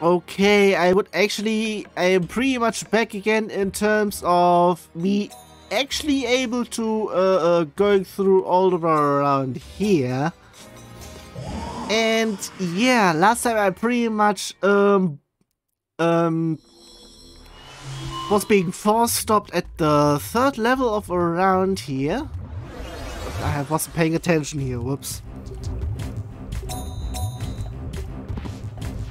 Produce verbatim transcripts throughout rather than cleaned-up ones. Okay, I would actually, I am pretty much back again in terms of me actually able to uh, uh, going through all the way around here. And yeah, last time I pretty much um, um, was being force stopped at the third level of around here. I wasn't paying attention here, whoops.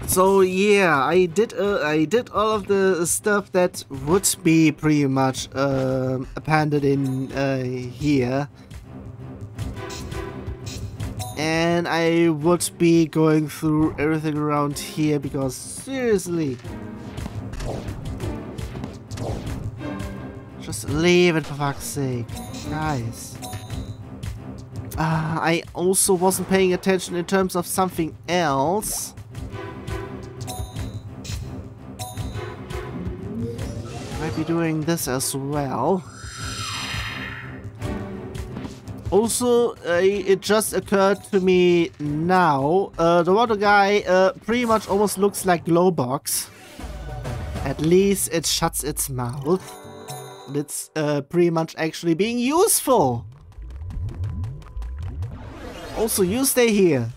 So yeah, I did uh, I did all of the stuff that would be pretty much uh, appended in uh, here, and I would be going through everything around here because seriously, just leave it for fuck's sake, guys. Uh, I also wasn't paying attention in terms of something else. Be doing this as well. Also, uh, it just occurred to me now, uh, the water guy uh, pretty much almost looks like Globox. At least it shuts its mouth. And it's uh, pretty much actually being useful. Also, you stay here.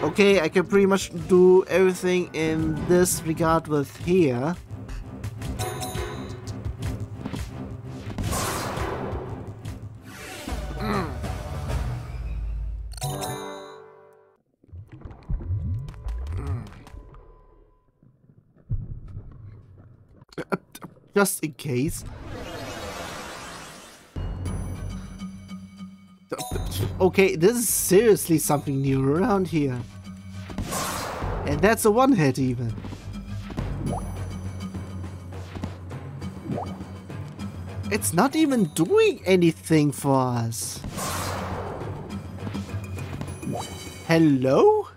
Okay, I can pretty much do everything in this regard with here. Mm. Mm. Just in case. Okay, this is seriously something new around here. And that's a one hit even. It's not even doing anything for us. Hello?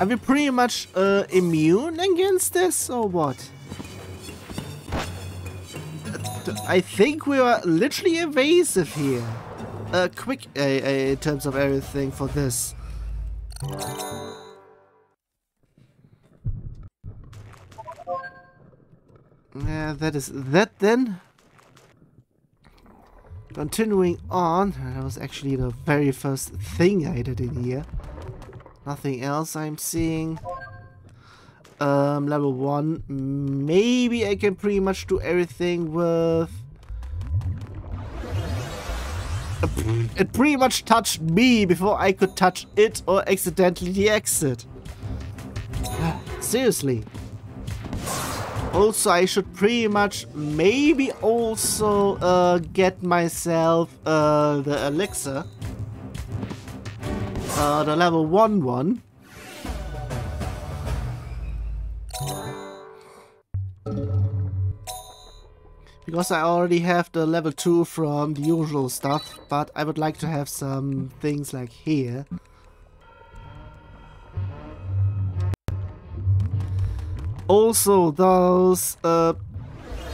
Are we pretty much uh, immune against this or what? I think we are literally evasive here. Uh, quick uh, uh, in terms of everything for this. Yeah, uh, that is that then. Continuing on, that was actually the very first thing I did in here. Nothing else I'm seeing. Um, level one. Maybe I can pretty much do everything with... It pretty much touched me before I could touch it or accidentally de-exit. Seriously. Also, I should pretty much maybe also uh, get myself uh, the elixir. Uh, the level one one. Because I already have the level two from the usual stuff, but I would like to have some things like here. Also those uh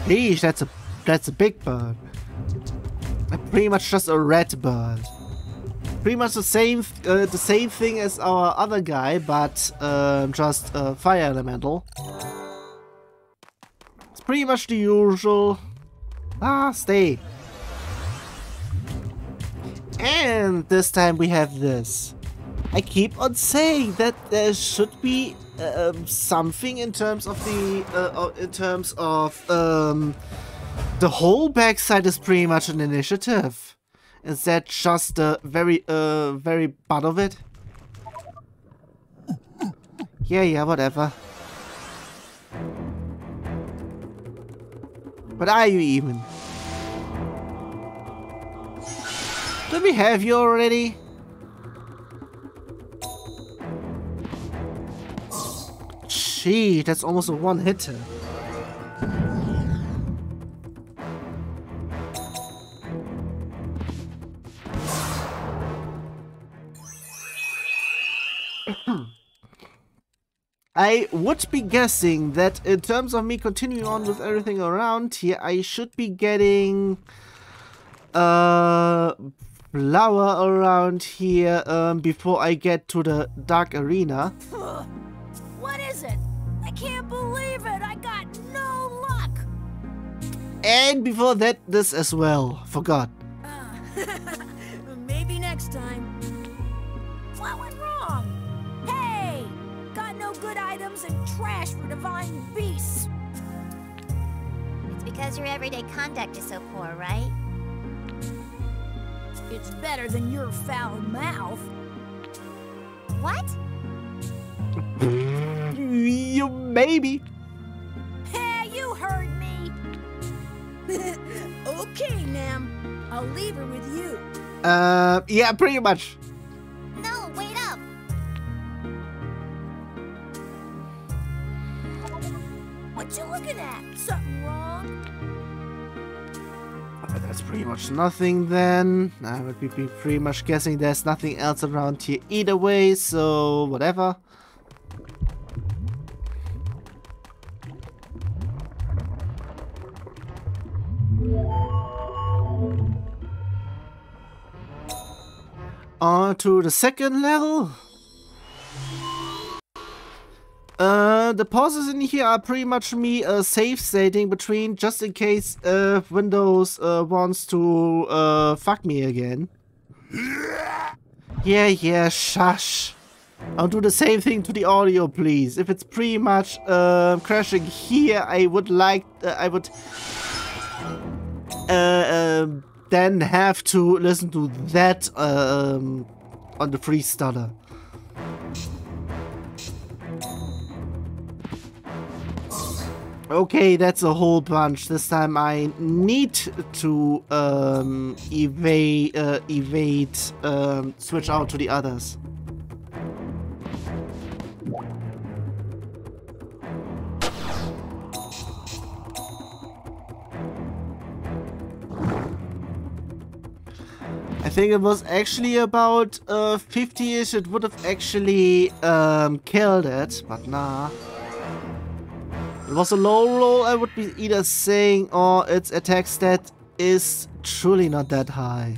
geez, that's a that's a big bird. Pretty much just a red bird. Pretty much the same uh, the same thing as our other guy, but uh, just uh, fire elemental. It's pretty much the usual. Ah, stay. And this time we have this. I keep on saying that there should be uh, something in terms of the uh, in terms of um, the whole backside is pretty much an initiative. Is that just the very uh, very butt of it? Yeah, yeah, whatever. What are you even? Did we have you already? Gee, that's almost a one-hitter. I would be guessing that in terms of me continuing on with everything around here, I should be getting uh, flower around here um, before I get to the dark arena. What is it? I can't believe it. I got no luck. And before that, this as well. Forgot. Uh, maybe next time. What went wrong? Hey, got no good items and trash for divine beasts. It's because your everyday conduct is so poor, right? It's better than your foul mouth. What? You maybe. Hey, you heard me. Okay, Nam. I'll leave her with you. Uh, yeah, pretty much. No, wait up. What you looking at? Something wrong? Okay, that's pretty much nothing then. I would be pretty much guessing there's nothing else around here either way, so whatever. On to the second level. Uh, the pauses in here are pretty much me uh, safe stating between, just in case uh, Windows uh, wants to uh, fuck me again. Yeah, yeah, shush. I'll do the same thing to the audio, please. If it's pretty much uh, crashing here, I would like, uh, I would uh, um, then have to listen to that um, on the Freestarter. Okay, that's a whole bunch. This time I need to um, evade, uh, evade, um, switch out to the others. I think it was actually about uh, fifty-ish, it would have actually um, killed it, but nah. It was a low roll, I would be either saying, or its attack stat is truly not that high.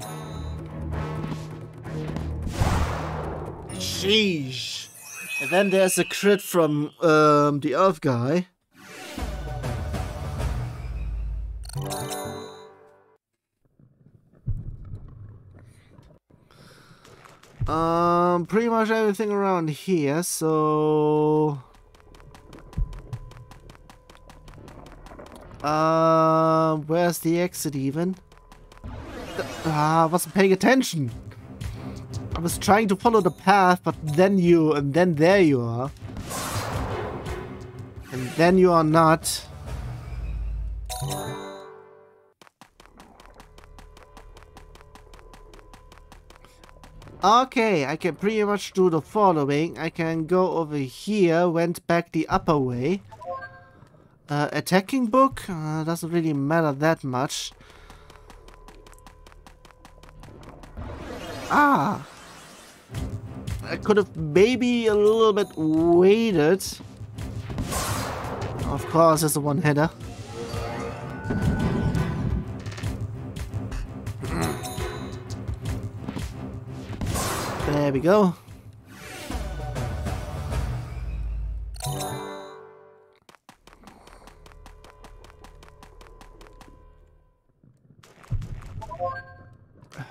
Sheesh. And then there's a crit from um, the Earth guy. Um, pretty much everything around here, so... Um, uh, where's the exit even? Ah, uh, I wasn't paying attention! I was trying to follow the path, but then you, and then there you are. And then you are not. Okay, I can pretty much do the following. I can go over here, went back the upper way. Uh, attacking book? Uh, doesn't really matter that much. Ah! I could have maybe a little bit waited. Of course, it's a one-hitter. There we go.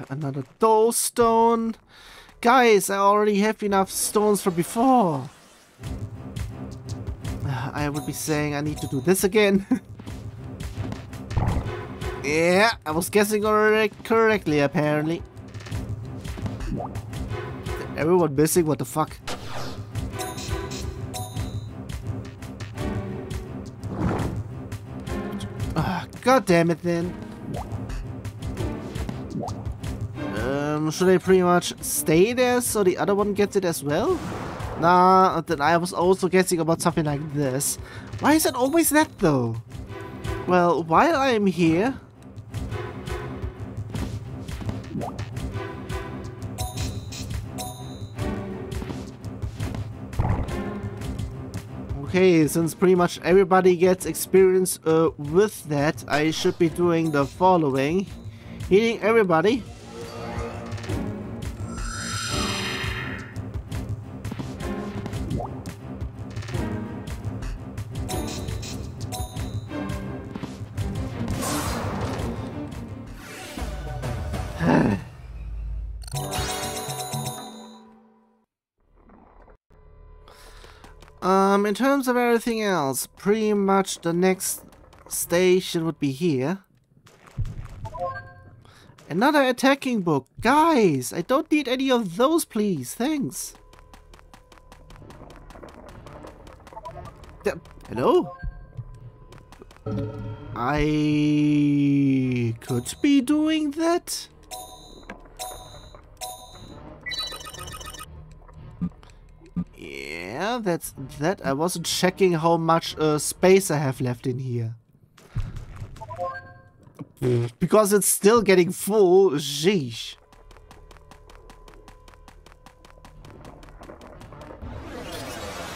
Another doll stone. Guys, I already have enough stones from before. I would be saying I need to do this again. Yeah, I was guessing already correctly, apparently. Everyone missing? What the fuck? Uh, God damn it then. Um, should I pretty much stay there so the other one gets it as well? Nah, then I was also guessing about something like this. Why is it always that though? Well, while I'm here... Okay, since pretty much everybody gets experience uh, with that, I should be doing the following. Healing everybody. Um, in terms of everything else, pretty much the next station would be here. Another attacking book. Guys, I don't need any of those, please. Thanks. D- Hello? I could be doing that? Yeah, that's that. I wasn't checking how much uh, space I have left in here. Because it's still getting full, sheesh.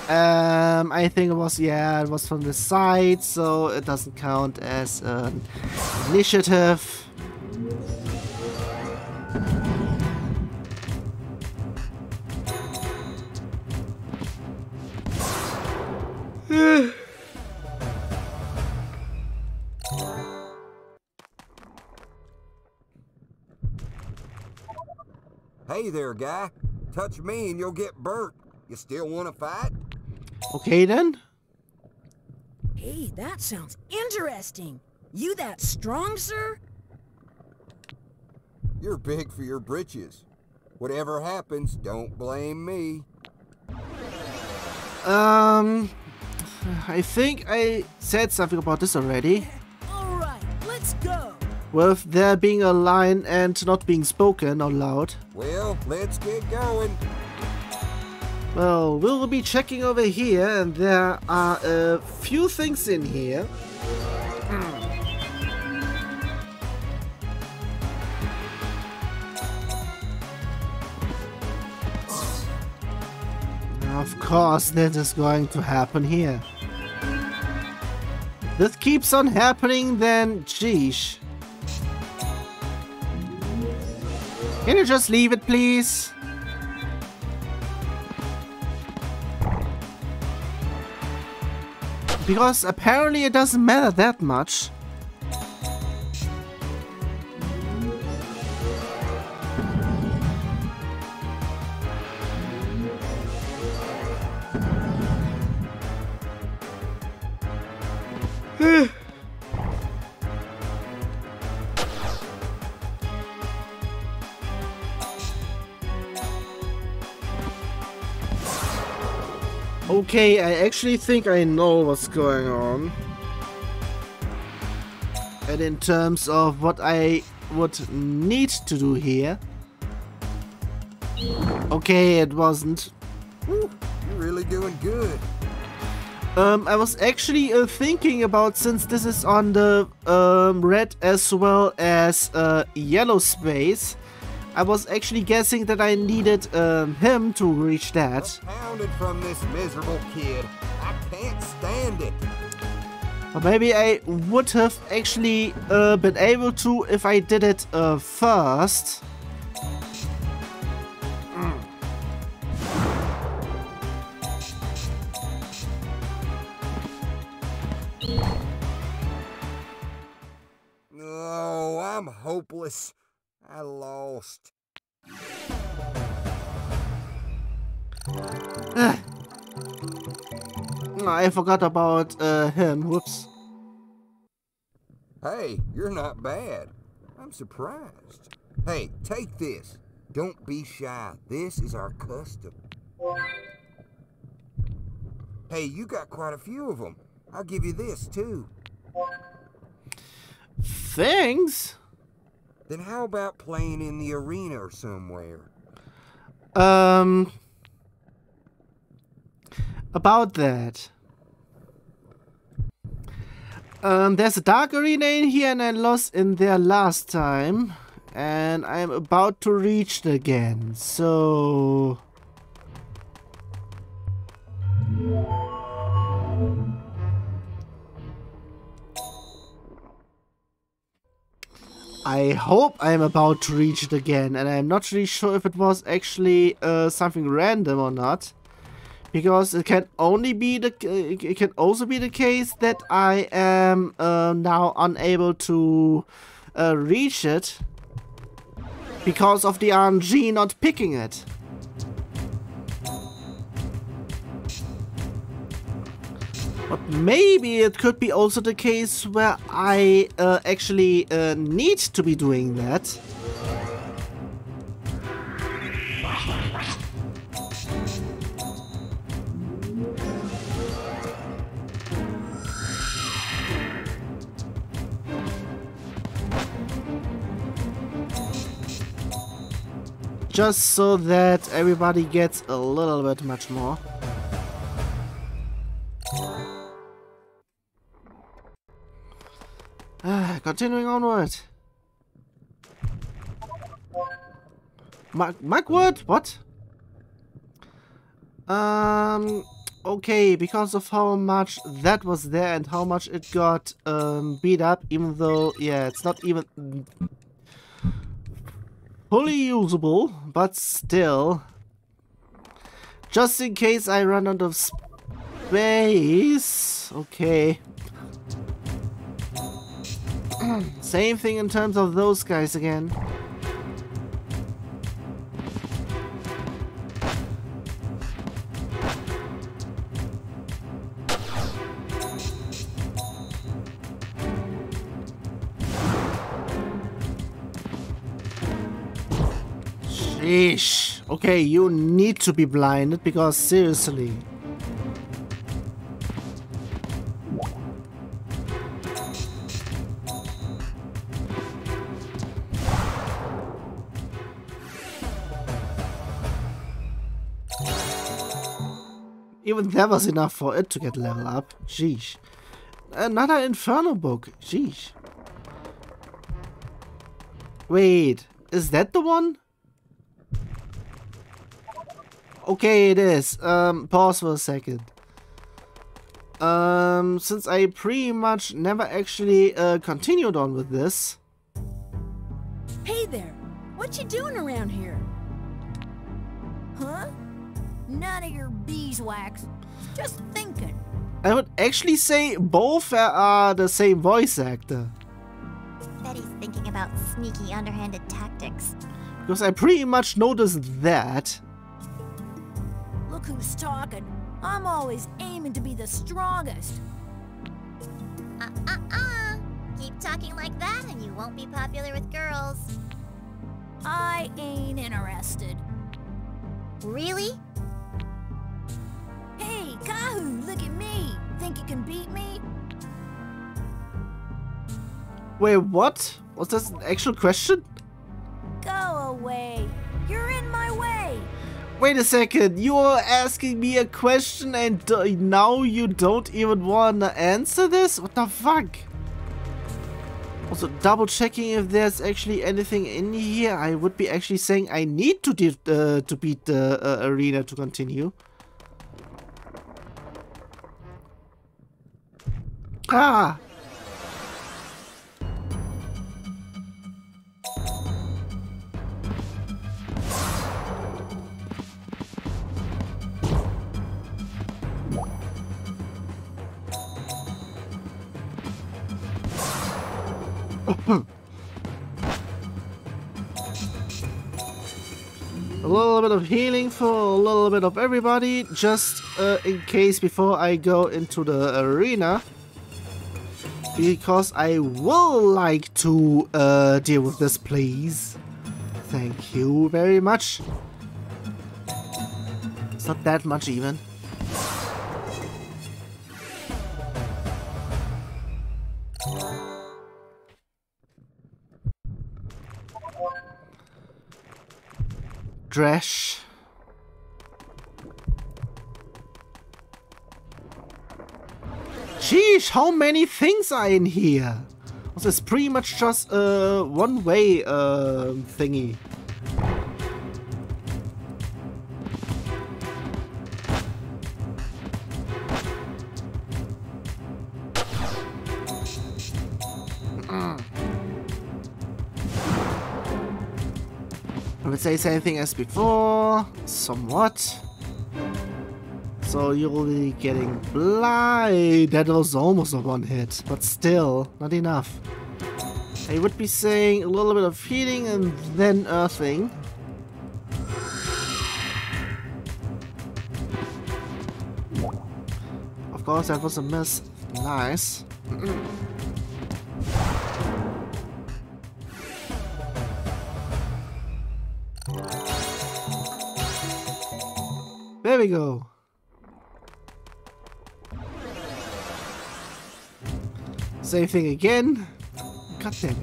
Um, I think it was, yeah, it was from the side, so it doesn't count as an initiative. Hey there, guy. Touch me and you'll get burnt. You still want to fight? Okay, then. Hey, that sounds interesting. You that strong, sir? You're big for your britches. Whatever happens, don't blame me. Um... I think I said something about this already. Alright, let's go! With there being a line and not being spoken out loud. Well, let's get going! Well, we'll be checking over here, and there are a few things in here. Of course, that is going to happen here. This keeps on happening, then jeesh. Can you just leave it, please? Because apparently it doesn't matter that much. Okay, I actually think I know what's going on. And in terms of what I would need to do here... Okay, it wasn't. Ooh, you're really doing good. Um, I was actually uh, thinking about, since this is on the um, red as well as uh, yellow space, I was actually guessing that I needed um, him to reach that. Pounded from this miserable kid. I can't stand it. Or maybe I would have actually uh, been able to if I did it uh, first. Oh, I'm hopeless. I lost. Ah. Oh, I forgot about uh, him. Whoops. Hey, you're not bad. I'm surprised. Hey, take this. Don't be shy. This is our custom. Hey, you got quite a few of them. I'll give you this, too. Thanks. Then how about playing in the arena or somewhere? Um... About that. Um, there's a dark arena in here and I lost in there last time. And I'm about to reach it again, so... I hope I'm about to reach it again, and I'm not really sure if it was actually uh, something random or not, because it can only be the it can also be the case that I am uh, now unable to uh, reach it because of the R N G not picking it. But maybe it could be also the case where I uh, actually uh, need to be doing that. Just so that everybody gets a little bit much more. Continuing onward. Mark, Mark word? What? Um, okay, because of how much that was there and how much it got um, beat up, even though, yeah, it's not even fully usable, but still. Just in case I run out of space. Okay. Same thing in terms of those guys again. Sheesh. Okay, you need to be blinded because seriously. Even that was enough for it to get level up. Jeez. Another Inferno book. Jeez. Wait. Is that the one? Okay, it is. Um, pause for a second. Um, since I pretty much never actually uh, continued on with this. Hey there. What you doing around here? Huh? None of your beeswax. Just thinking. I would actually say both are the same voice actor. Betty's thinking about sneaky, underhanded tactics. Because I pretty much noticed that. Look who's talking. I'm always aiming to be the strongest. Uh uh uh. Keep talking like that, and you won't be popular with girls. I ain't interested. Really? Hey, Kahoo, look at me. Think you can beat me? Wait, what? Was that an actual question? Go away. You're in my way. Wait a second. You are asking me a question and now you don't even want to answer this? What the fuck? Also, double checking if there's actually anything in here. I would be actually saying I need to, de uh, to beat the uh, arena to continue. Ah. A little bit of healing for a little bit of everybody, just uh, in case before I go into the arena. Because I will like to uh, deal with this, please. Thank you very much. It's not that much even. Drech. Sheesh, how many things are in here? This is pretty much just a uh, one-way uh, thingy. I would say same thing as before, somewhat. So you will be getting blind. That was almost a one hit, but still not enough. I would be saying a little bit of healing and then earthing. Of course, that was a miss. Nice. There we go. Same thing again. God damn it.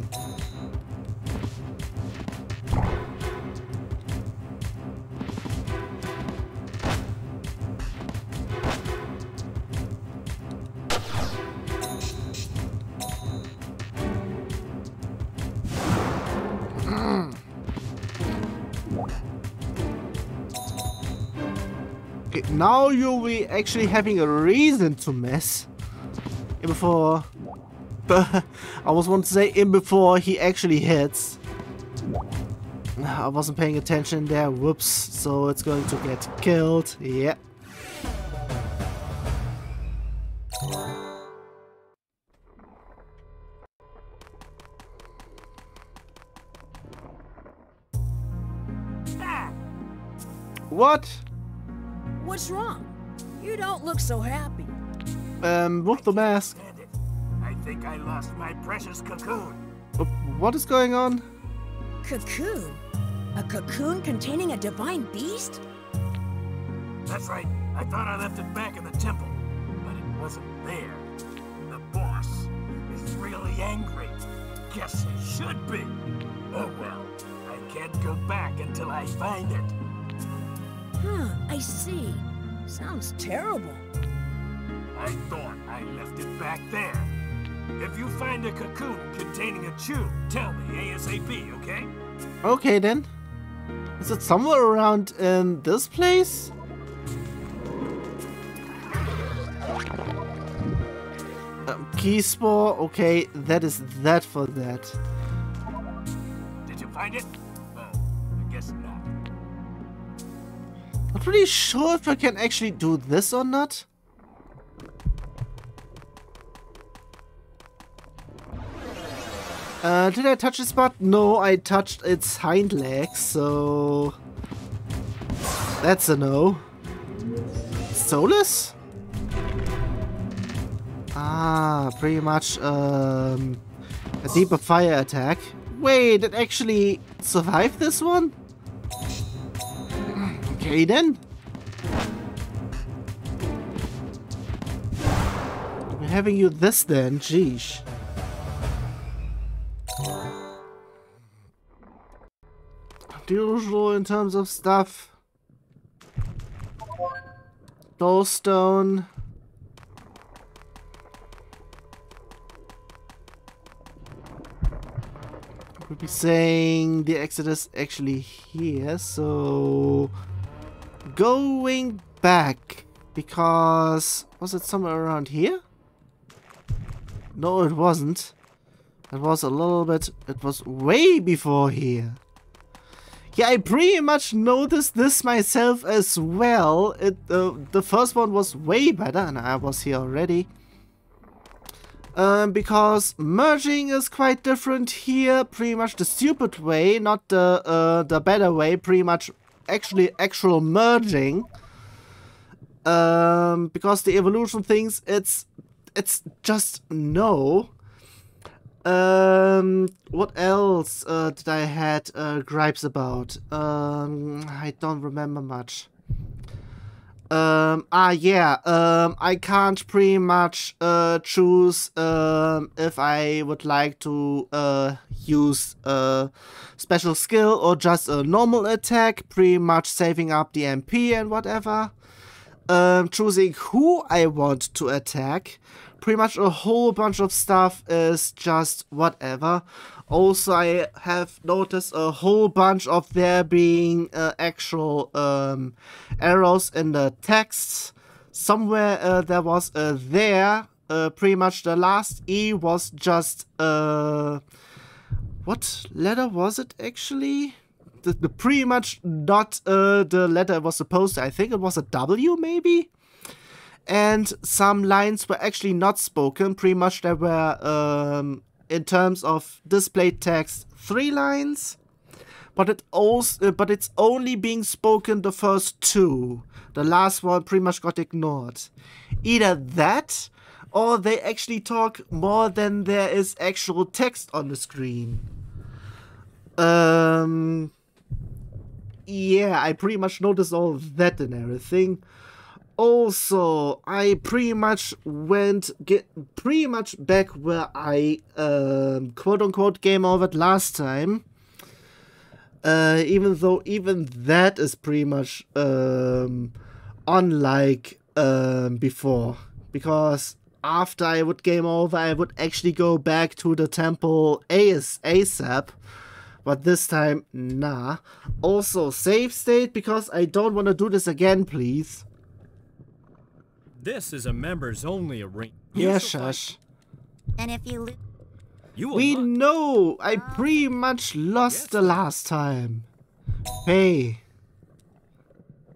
Okay, now you'll be actually having a reason to miss. Before. I was wanting to say in before he actually hits. I wasn't paying attention there, whoops. So it's going to get killed, yeah. Ah. What? What's wrong? You don't look so happy. Um, what's the mask? I think I lost my precious cocoon. What is going on? Cocoon? A cocoon containing a divine beast? That's right. I thought I left it back in the temple, but it wasn't there. The boss is really angry. Guess he should be. Oh well, I can't go back until I find it. Huh, I see. Sounds terrible. I thought I left it back there. If you find a cocoon containing a chew, tell me ASAP, okay? Okay then. Is it somewhere around in this place? Um, key spore, okay, that is that for that. Did you find it? Uh, I guess not. I'm pretty sure if I can actually do this or not. Uh, did I touch this spot? No, I touched its hind legs, so that's a no. Solus? Ah, pretty much um, a deeper fire attack. Wait, it actually survived this one? Okay then. We're having you this then, jeez. Usual in terms of stuff. Glowstone. We'll be saying the exit is actually here, so going back because was it somewhere around here? No, it wasn't. It was a little bit. It was way before here. Yeah, I pretty much noticed this myself as well. It, uh, the first one was way better, and I was here already. Um, because merging is quite different here, pretty much the stupid way, not the uh, the better way, pretty much actually actual merging. Um, because the evolution things, it's, it's just no. Um, what else uh, did I had uh, gripes about? Um, I don't remember much. Um, ah, yeah. Um, I can't pretty much uh, choose um, if I would like to uh, use a special skill or just a normal attack, pretty much saving up the M P and whatever. Um, choosing who I want to attack. Pretty much a whole bunch of stuff is just whatever. Also, I have noticed a whole bunch of there being uh, actual um, arrows in the text. Somewhere uh, there was a there. Uh, pretty much the last E was just... Uh, what letter was it actually? the, the pretty much not uh, the letter it was supposed to. I think it was a W maybe? And some lines were actually not spoken. Pretty much there were, um, in terms of displayed text, three lines. But it also, but it's only being spoken the first two. The last one pretty much got ignored. Either that, or they actually talk more than there is actual text on the screen. Um, yeah, I pretty much noticed all of that and everything. Also, I pretty much went get pretty much back where I um, quote unquote game overed last time. Uh, even though even that is pretty much um, unlike um, before, because after I would game over, I would actually go back to the temple AS ASAP. But this time, nah. Also, save state, because I don't want to do this again, please. This is a members only arena. Yeah, shush. And if you lose, you will we run. Know I pretty much lost yes. the last time. Hey.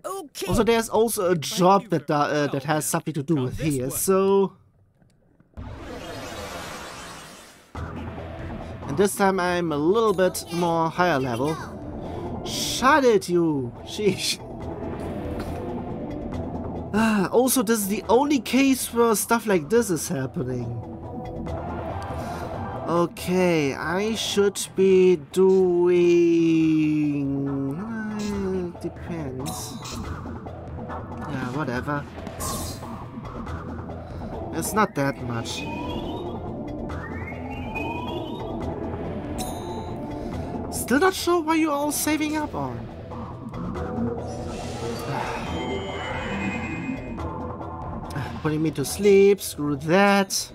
Okay. Also, there's also a job that uh, that has something to do with here, way. So. This time I'm a little bit more higher level. Shut it, you! Sheesh. Ah, also, this is the only case where stuff like this is happening. Okay, I should be doing... Uh, depends. Yeah, whatever. It's not that much. Still not sure why you're all saving up on. Putting me to sleep, screw that.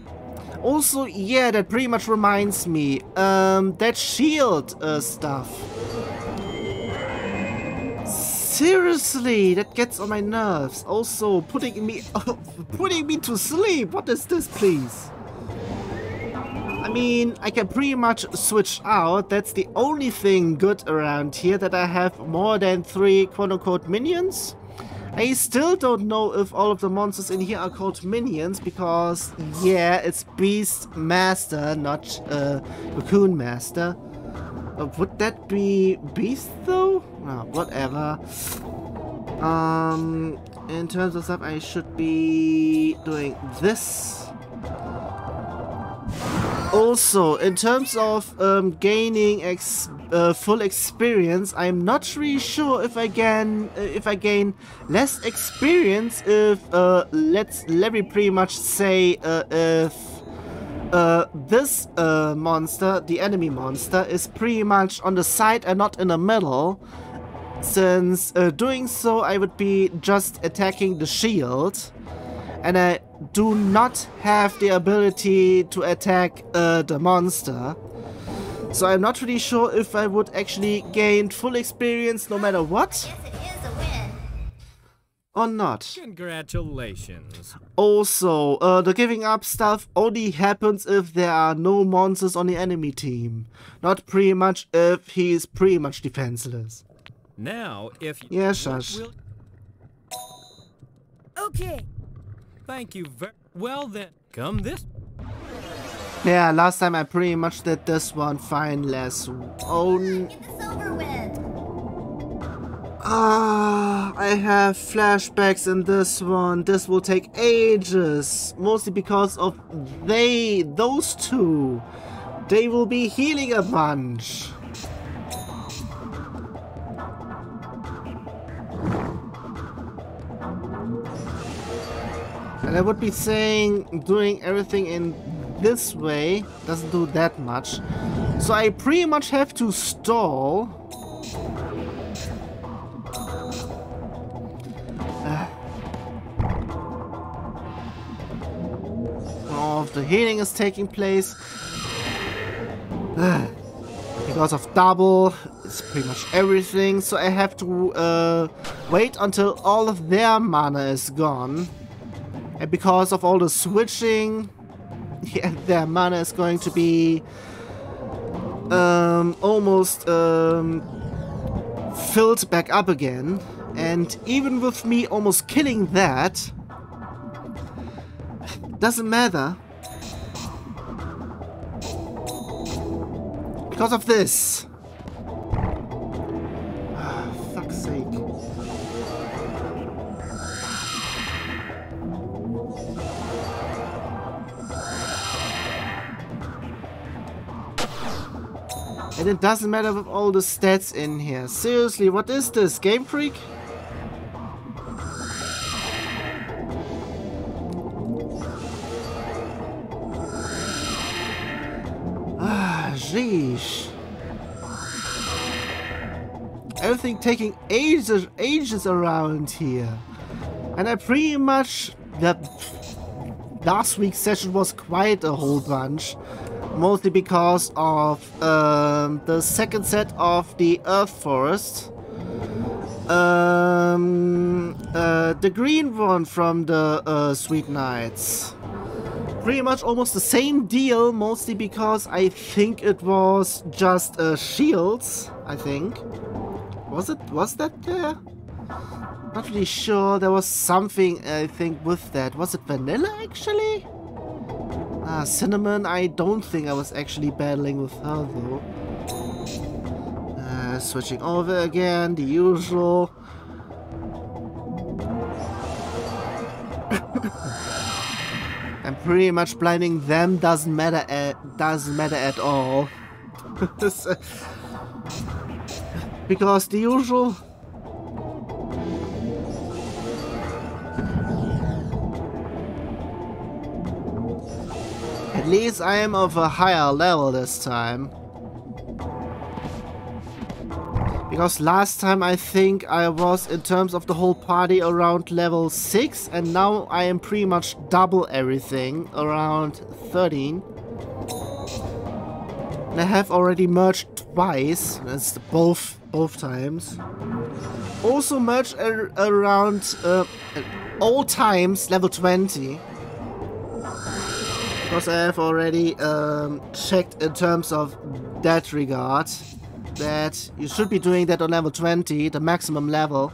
Also, yeah, that pretty much reminds me. Um, that shield uh, stuff. Seriously, that gets on my nerves. Also, putting me, putting me to sleep. What is this, please? I mean, I can pretty much switch out. That's the only thing good around here, that I have more than three quote-unquote minions. I still don't know if all of the monsters in here are called minions, because, yeah, it's Beast Master, not uh, Cocoon Master. Uh, would that be Beast, though? Oh, whatever. Um, in terms of stuff, I should be doing this. Also, in terms of um, gaining ex uh, full experience, I'm not really sure if I can uh, if I gain less experience if uh, let's let me pretty much say uh, if uh, this uh, monster, the enemy monster, is pretty much on the side and not in the middle. Since uh, doing so, I would be just attacking the shield, and I do not have the ability to attack uh, the monster. So I'm not really sure if I would actually gain full experience no matter what. Yes, it is a win. Or not. Congratulations. Also, uh, the giving up stuff only happens if there are no monsters on the enemy team. Not pretty much if he is pretty much defenseless. Now, if you... Yeah, shush. Will... Okay. Thank you very well then. Come this. Yeah, last time I pretty much did this one fine less. Oh, get this over with. Ah, I have flashbacks in this one. This will take ages, mostly because of they, those two. They will be healing a bunch. And I would be saying doing everything in this way doesn't do that much. So I pretty much have to stall. Uh, all of the healing is taking place. Uh, because of double, it's pretty much everything. So I have to uh, wait until all of their mana is gone. And because of all the switching, yeah, their mana is going to be um, almost um, filled back up again, and even with me almost killing that, doesn't matter. Because of this. Oh, fuck's sake. And it doesn't matter with all the stats in here. Seriously, what is this? Game Freak? Ah, jeez. Everything taking ages, ages around here. And I pretty much... The last week's session was quite a whole bunch. Mostly because of um, the second set of the Earth Forest. Um, uh, the green one from the uh, Sweet Knights. Pretty much almost the same deal, mostly because I think it was just uh, shields, I think. Was it? Was that there? Not really sure. There was something, I think, with that. Was it vanilla, actually? Ah, Cinnamon, I don't think I was actually battling with her, though. Uh, switching over again, the usual. And pretty much blinding them doesn't matter at, doesn't matter at all. Because the usual... At least I am of a higher level this time. Because last time I think I was, in terms of the whole party, around level six, and now I am pretty much double everything, around thirteen. And I have already merged twice, that's both, both times. Also merged ar around uh, all times level twenty. Because I have already um, checked in terms of that regard, that you should be doing that on level twenty, the maximum level,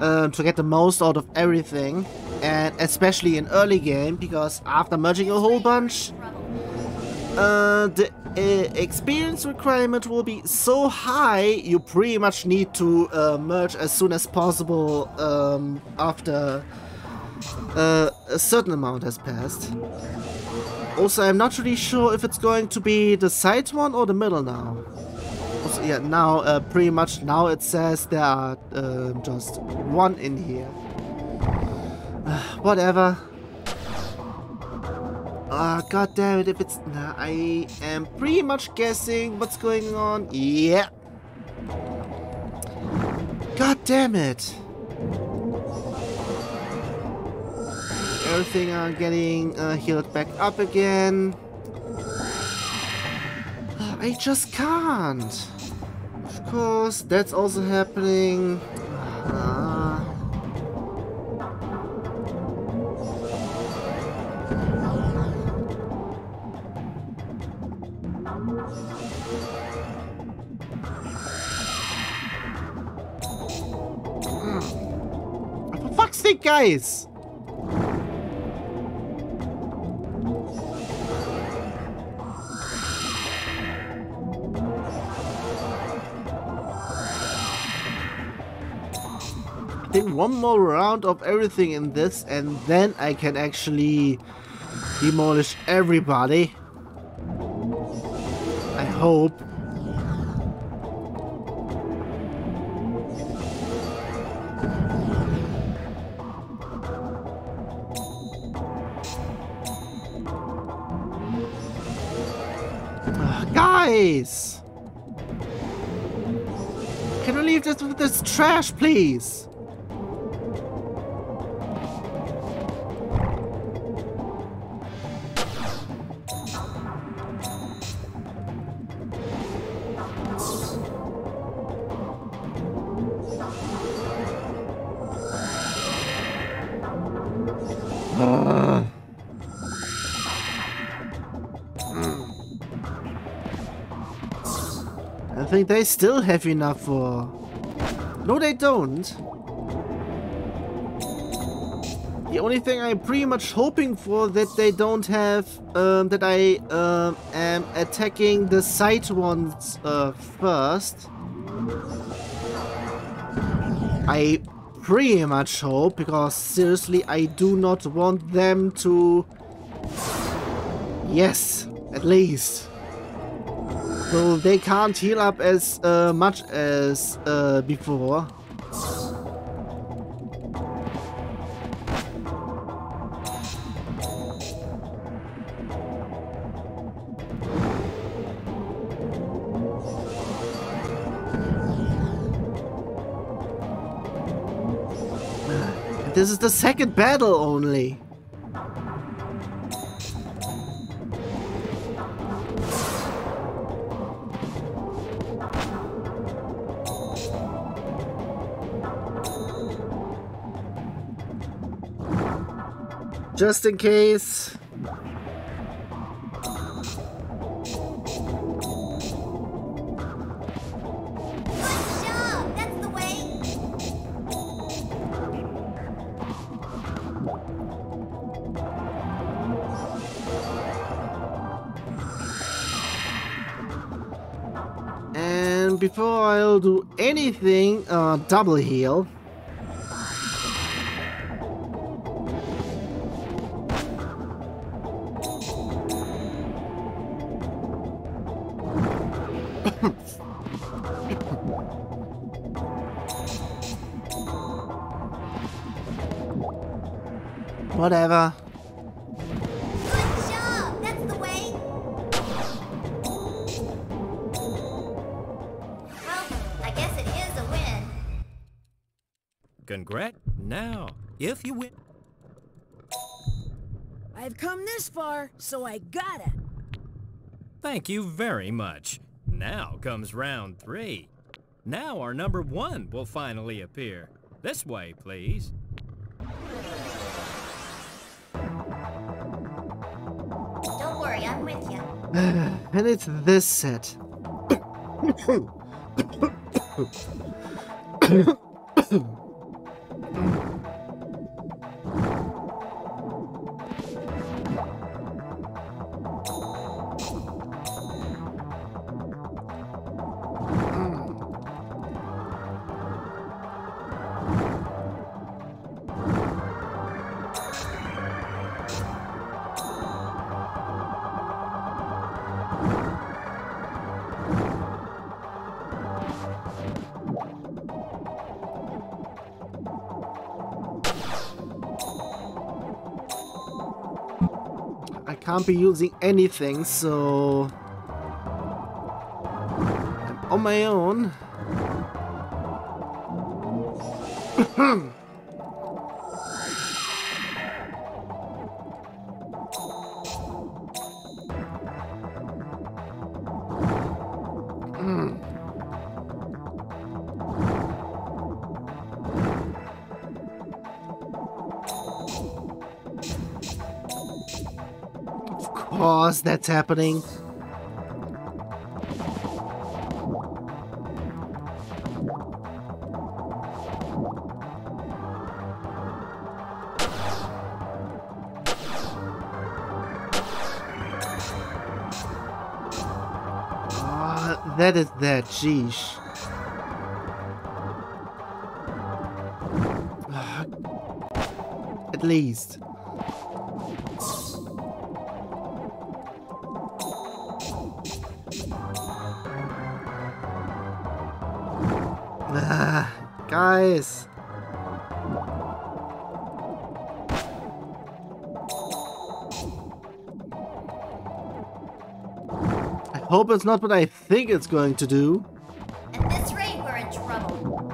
um, to get the most out of everything, and especially in early game, because after merging a whole bunch, uh, the uh, experience requirement will be so high, you pretty much need to uh, merge as soon as possible um, after uh, a certain amount has passed. Also, I'm not really sure if it's going to be the side one or the middle now. Also, yeah, now, uh, pretty much now it says there are uh, just one in here. Uh, whatever. Ah, oh, god damn it, if it's... Nah, I am pretty much guessing what's going on. Yeah. God damn it. Everything are getting uh, healed back up again. I just can't. Of course, that's also happening. Uh, for fuck's sake, guys! One more round of everything in this, and then I can actually demolish everybody. I hope. Ugh, guys! Can you leave this with this trash, please? I think they still have enough for... No, they don't. The only thing I'm pretty much hoping for that they don't have, um, that I um, am attacking the side ones uh, first. I pretty much hope, because seriously, I do not want them to... Yes, at least. So they can't heal up as uh, much as uh, before. This is the second battle only. Just in case. Before I'll do anything, uh, double heal. Whatever. Congrats. Now, if you win... I've come this far, so I gotta. Thank you very much. Now comes round three. Now our number one will finally appear. This way, please. Don't worry, I'm with you. And it's this set. Can't be using anything, so I'm on my own. That's happening. Oh, that is that, jeez. At least. Guys. I hope it's not what I think it's going to do. At this rate, we're in trouble.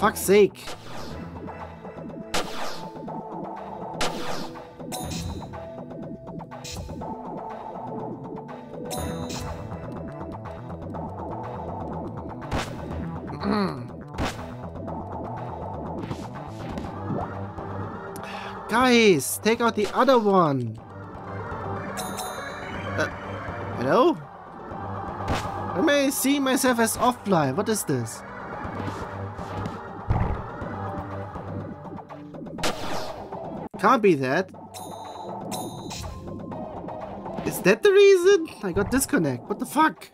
Fuck's sake. Guys, take out the other one. Uh, Hello? I may see myself as offline. What is this? Can't be that. Is that the reason? I got disconnect. What the fuck?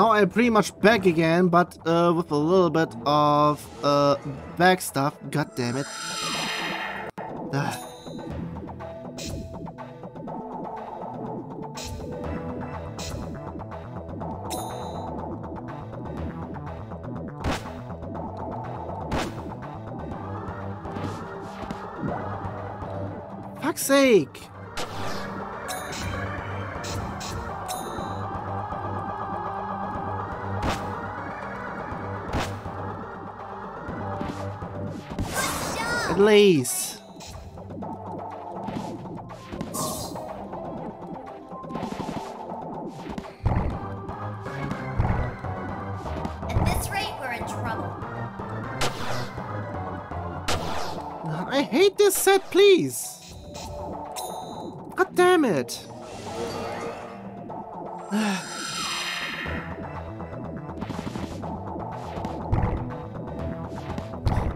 Now I'm pretty much back again, but uh, with a little bit of uh, back stuff. God damn it. Ugh. Fuck's sake! At least. At this rate, we're in trouble. I hate this set, please. God damn it.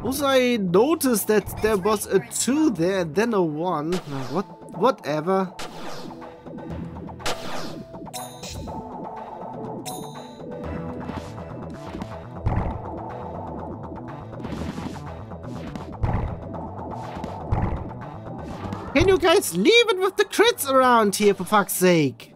Also, I noticed that there was a two there, and then a one. What? Whatever. Can you guys leave it with the crits around here, for fuck's sake?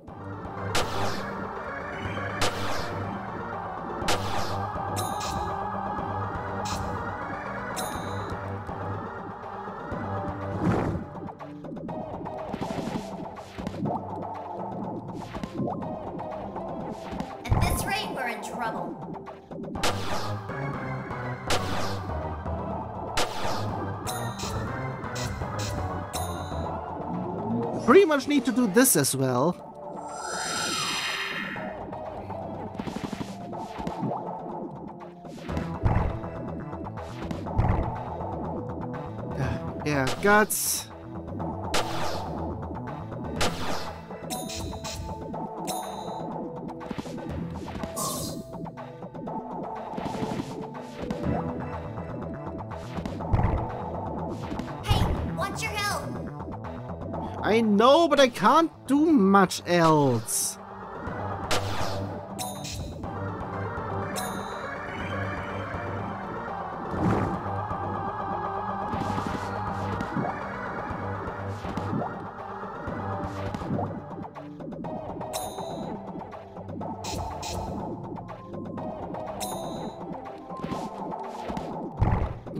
Pretty much need to do this as well. Yeah, guts. I know, but I can't do much else.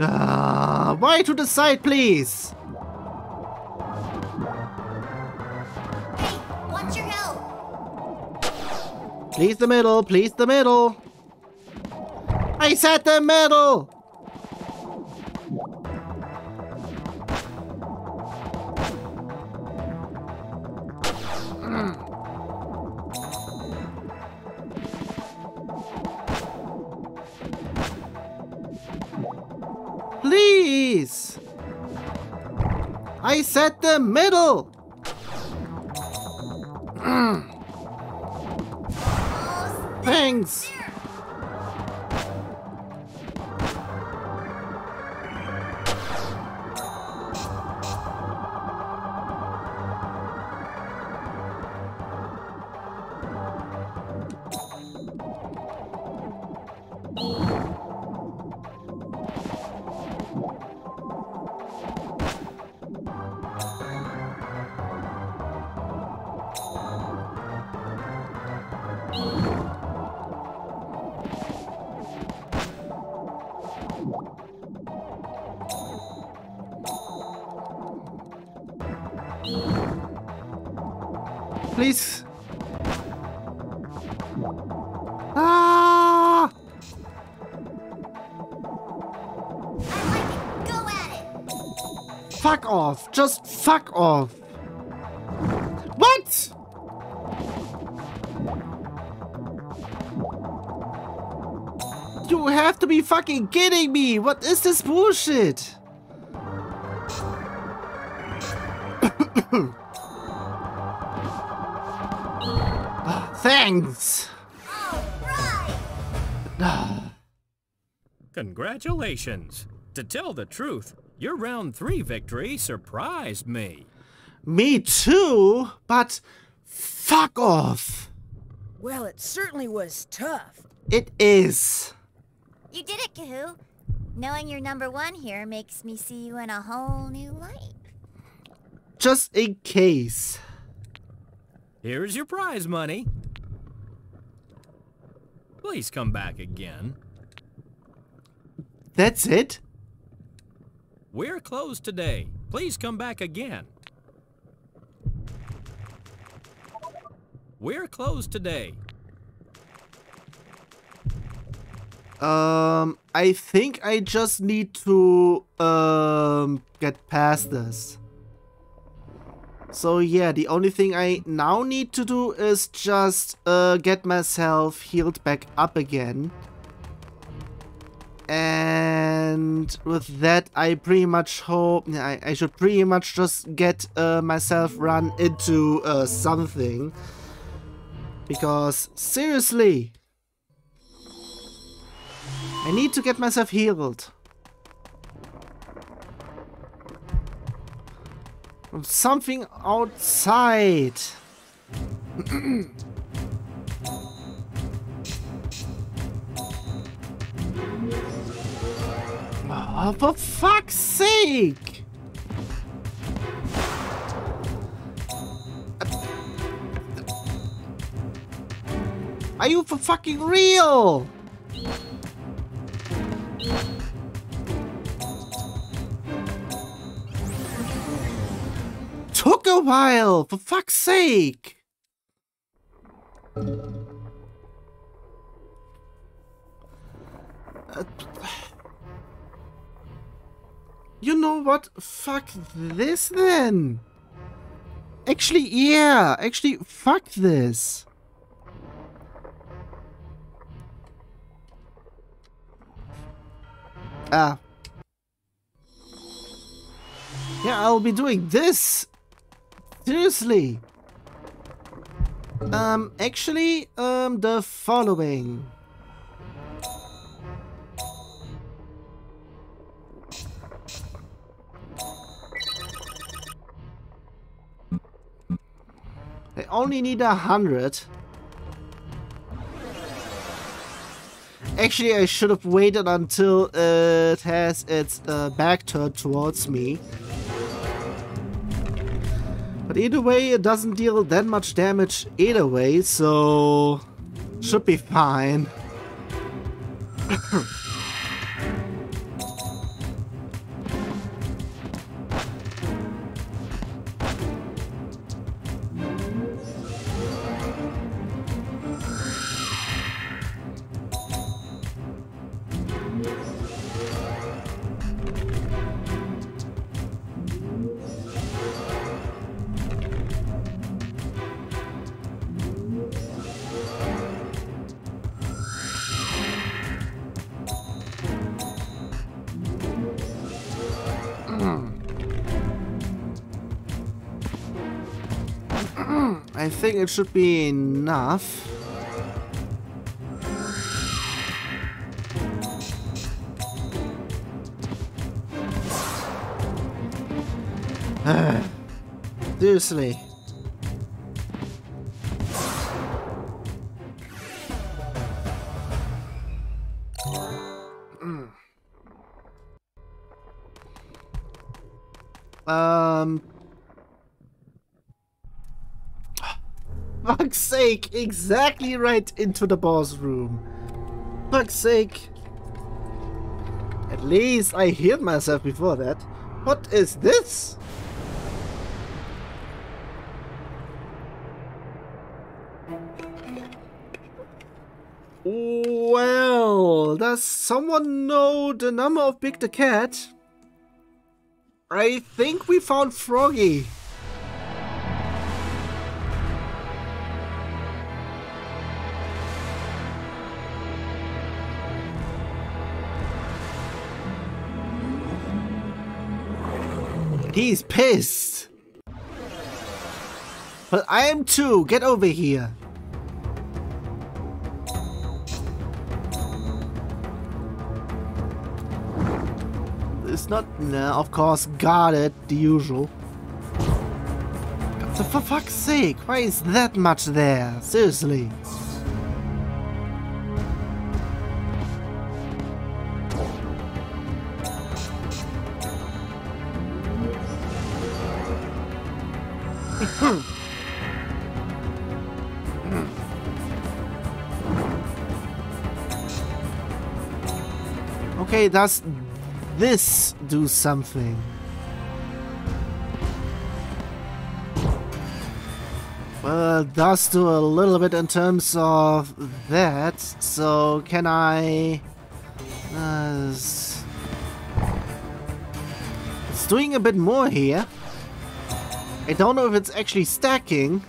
Ah, why to the side, please? Please the middle, please the middle. I said the middle! Please! I said the middle! Thanks. Please. Ah! I like it. Go at it. Fuck off. Just fuck off. You have to be fucking kidding me! What is this bullshit? Thanks! Congratulations! To tell the truth, your round three victory surprised me. Me too, but fuck off! Well, it certainly was tough. It is. You did it, Kahoo. Knowing you're number one here makes me see you in a whole new light. Just in case. Here's your prize money. Please come back again. That's it? We're closed today. Please come back again. We're closed today. Um, I think I just need to um get past this. So yeah, the only thing I now need to do is just uh get myself healed back up again. And with that, I pretty much hope I, I should pretty much just get uh, myself run into uh, something. Because seriously, I need to get myself healed. From something outside. Oh, for fuck's sake! Are you for fucking real? Took a while, for fuck's sake! Uh, you know what? Fuck this then! Actually, yeah! Actually, fuck this! Ah. Yeah, I'll be doing this! Seriously! Um, actually, um, the following. I only need a hundred. Actually, I should have waited until it has its uh, back turned towards me. But either way, it doesn't deal that much damage either way, so should be fine. I think it should be enough. Seriously. um... Fuck's sake, exactly right into the boss room. Fuck's sake. At least I healed myself before that. What is this? Well, does someone know the number of Big the Cat? I think we found Froggy. He's pissed. But I am too. Get over here. It's not. Nah, of course. Got it. The usual. God, for fuck's sake, why is that much there? Seriously. Okay, does this do something? Well, it does do a little bit in terms of that, so can I... Uh, it's doing a bit more here. I don't know if it's actually stacking.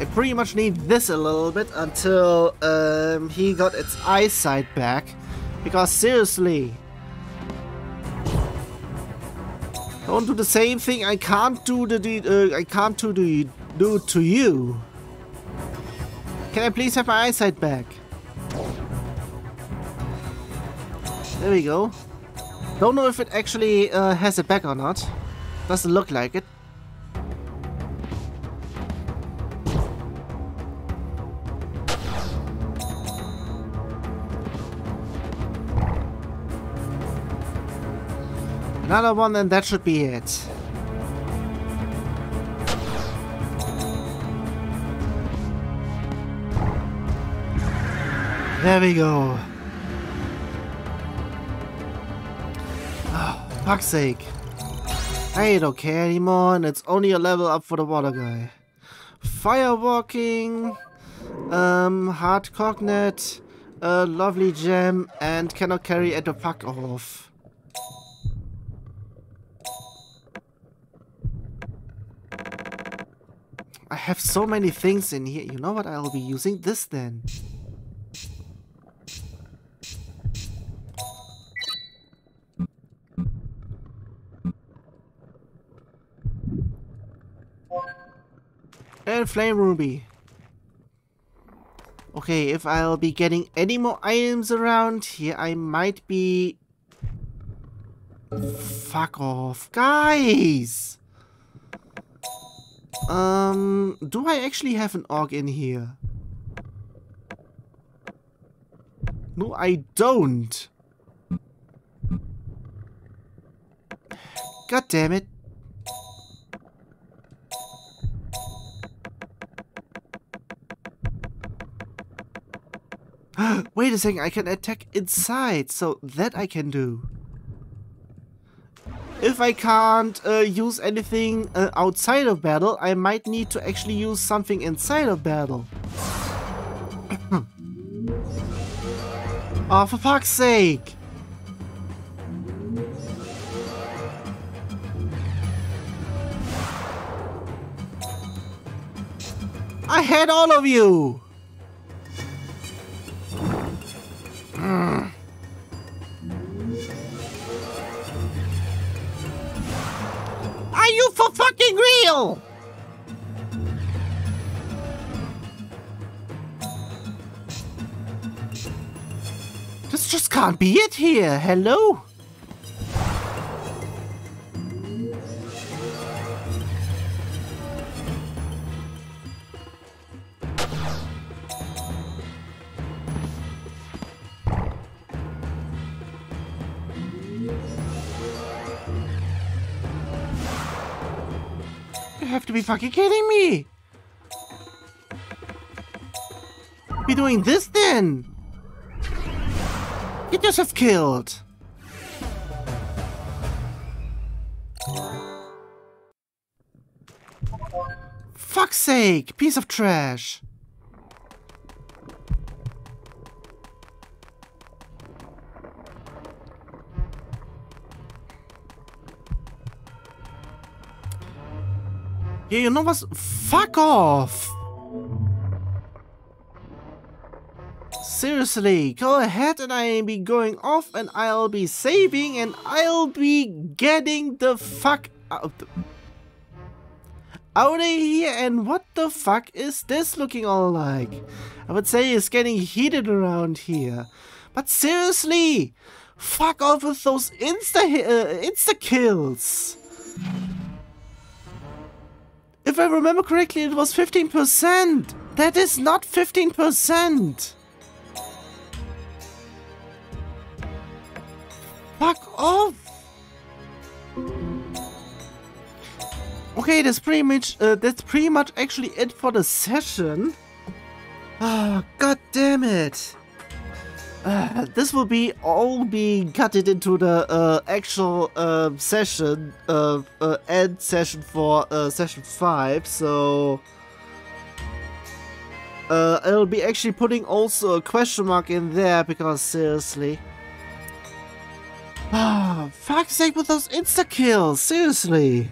I pretty much need this a little bit until um, he got its eyesight back. Because seriously, don't do the same thing I can't do the, the uh, I can't do the do to you. Can I please have my eyesight back? There we go. Don't know if it actually uh, has it back or not. Doesn't look like it. Another one, and that should be it. There we go. Oh, fuck's sake. I don't care anymore, and it's only a level up for the water guy. Firewalking, um, hard cognet, a lovely gem, and cannot carry at the fuck off. I have so many things in here. You know what? I'll be using this then. And flame ruby. Okay, if I'll be getting any more items around here, I might be... Fuck off. Guys! Um, do I actually have an orc in here? No, I don't. God damn it. Wait a second, I can attack inside, so that I can do. If I can't uh, use anything uh, outside of battle, I might need to actually use something inside of battle. Oh, for fuck's sake! I had all of you! Are you for fucking real? This just can't be it here. Hello? Have to be fucking kidding me! Be doing this then? Get yourself killed! Fuck's sake! Piece of trash! Yeah, you know what? Fuck off! seriously, go ahead and I'll be going off and I'll be saving and I'll be getting the fuck out, out of here. And what the fuck is this looking all like? I would say it's getting heated around here. But seriously, fuck off with those insta uh, insta kills. If I remember correctly, it was fifteen percent. That is not fifteen percent. Fuck off. Okay, that's pretty much uh, that's pretty much actually it for the session. Ah, oh, god damn it. Uh, this will be all being cutted into the uh, actual uh, session, uh, uh, end session for uh, session five, so uh, I'll be actually putting also a question mark in there, because seriously, ah, fuck's sake with those insta-kills, seriously.